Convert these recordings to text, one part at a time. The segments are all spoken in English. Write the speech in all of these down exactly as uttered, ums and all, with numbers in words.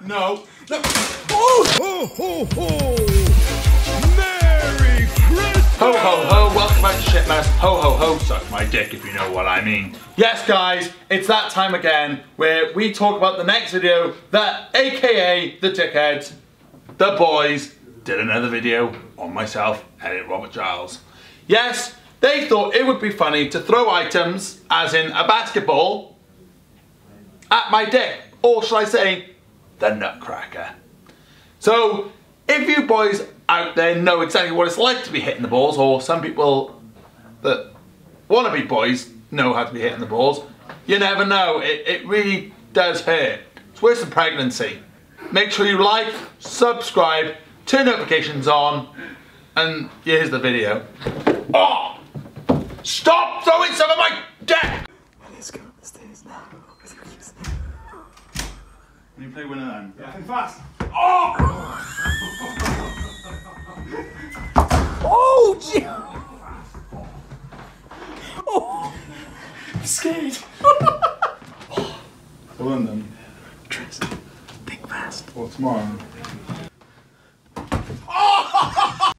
No. No. Oh! Ho, ho, ho! Merry Christmas! Ho, ho, ho! Welcome back to Shitmas. Ho, ho, ho! Suck my dick, if you know what I mean. Yes, guys, it's that time again where we talk about the next video that, A K A the dickheads, the boys, did another video on myself, Elliot Robert Giles. Yes, they thought it would be funny to throw items, as in a basketball, at my dick, or shall I say, the nutcracker. So, if you boys out there know exactly what it's like to be hitting the balls, or some people that want to be boys know how to be hitting the balls, you never know, it, it really does hurt. It's worse than pregnancy. Make sure you like, subscribe, turn notifications on, and here's the video. Oh! Stop throwing some of my dick! Let's go up the stairs now. Can you play winner then? Yeah. Nothing fast. Oh! Oh, gee! Oh! I'm scared. Oh. For London. Tristan, think fast. Or tomorrow. Oh!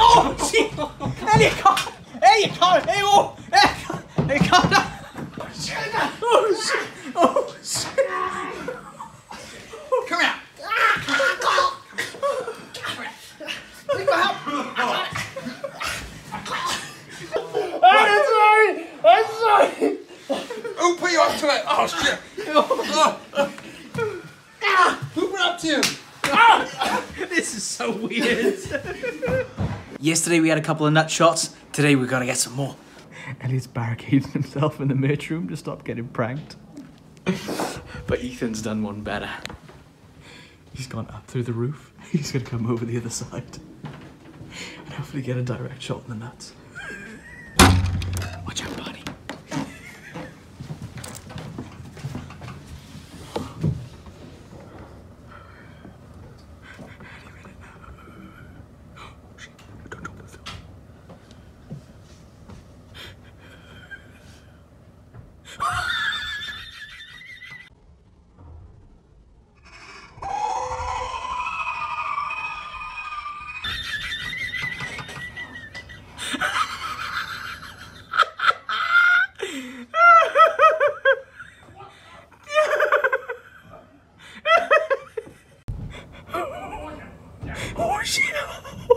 Oh, gee! Elliot, come! Hey, you can't! Hey, oh! Hey, can't! Hey, can't! Oh, shit! Oh, shit! Oh, shit! Come here! Come here! Please go help! I'm sorry! I'm sorry! Who put you up to it? Oh, shit! Who put up to you? This is so weird. Yesterday we had a couple of nut shots. Today we've got to get some more. Elliot's barricaded himself in the merch room to stop getting pranked. But Ethan's done one better. He's gone up through the roof. He's going to come over the other side. And hopefully get a direct shot in the nuts. Watch out, buddy. Oh shit! Oh,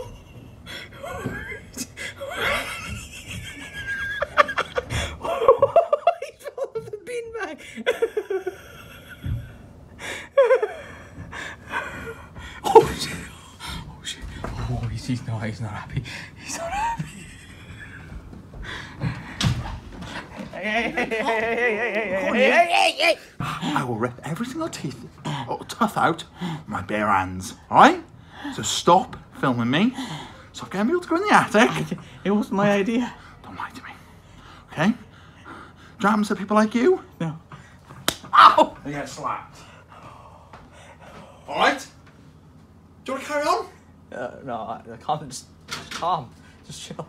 he fell off the beanbag! Oh shit! Oh shit! Oh, he's, he's not. He's not happy. He's not happy. Hey! Hey! Hey! Hey! Hey! Hey! Hey! I will rip every single tooth, oh, tough out, my bare hands. All right? So stop filming me. Stop getting people to go in the attic. It wasn't my idea. Don't lie to me. Okay? Jams to people like you? No. Ow! They get slapped. Alright? Do you want to carry on? Uh, no, I, I can't. Just, just calm. Just chill.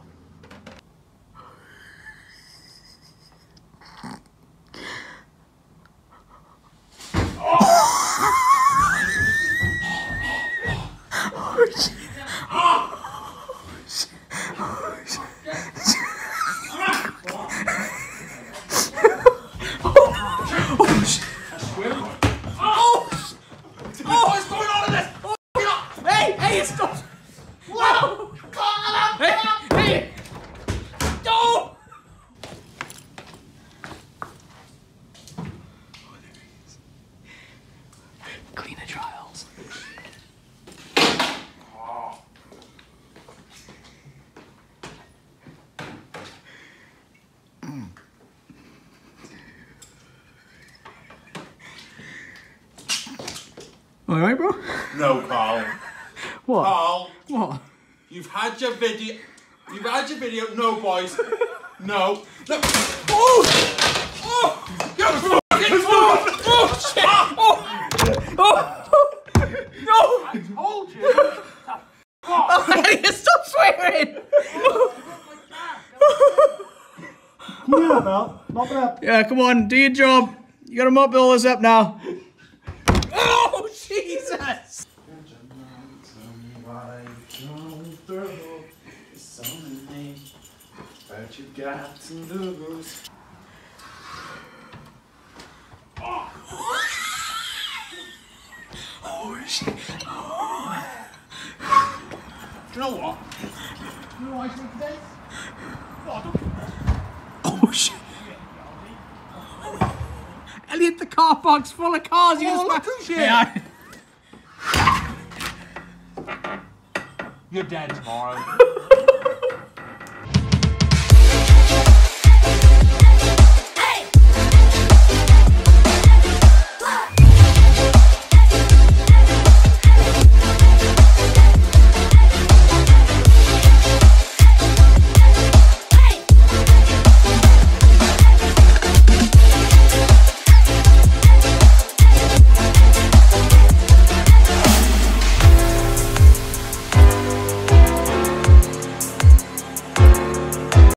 Cleaner Giles. Oh. Mm. All right, bro? No, Carl. What? Carl. What? You've had your video. You've had your video. No, boys. No. No. Oh! Oh! Yes! Stop swearing! Yeah, Mel. Mop it up. Yeah, come on. Do your job. You gotta mop all this up now. Oh, Jesus! But you got to lose. Oh. Oh, shit. Oh. You know what? You know what I think today? Oh, oh, shit. Elliot, the car park's full of cars. You oh, just look shit. Yeah. You're dead tomorrow.